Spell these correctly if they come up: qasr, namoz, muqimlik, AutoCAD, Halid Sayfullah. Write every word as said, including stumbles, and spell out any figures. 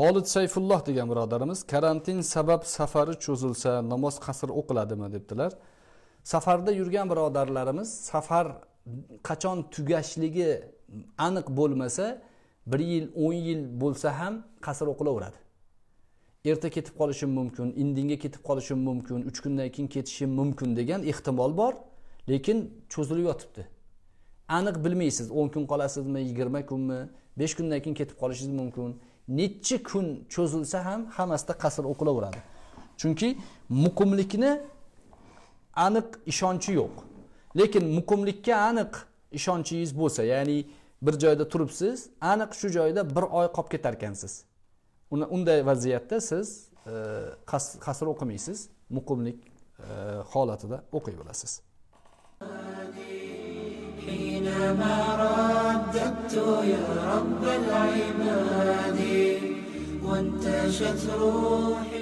Halid Sayfullah degan birodarimiz karantin sabab safari cho'zilsa namoz qasr o'qiladimi debdilar. Safarda yurgan birodarlarimiz safar qachon tugashligi aniq bo'lmasa bir yil o'n yil bo'lsa ham qasr o'qilaveradi. Erta ketib qolishim mumkin, indinga ketib qolishim mumkin, uch kundan keyin ketishim mumkin degan ehtimol bor, lekin cho'zilib yotibdi. Aniq bilmaysiz, o'n kun qolasizmi, yigirma kunmi, besh kundan keyin ketib qolishingiz mumkin. Necha kun cho'zilsa ham hammasida qasr o'qilaveradi. Chunki muqimlikni aniq ishonchi yo'q. Lekin muqimlikka aniq ishonchingiz bo'lsa, ya'ni bir joyda turibsiz, aniq shu joyda bir oy qolib ketar ekansiz. Unday vaziyatda siz e, qas, qasr o'qimaysiz, muqimlik e, holatida o'qiy bilasiz. حينما رددت يا رب العباد وانتشت روحي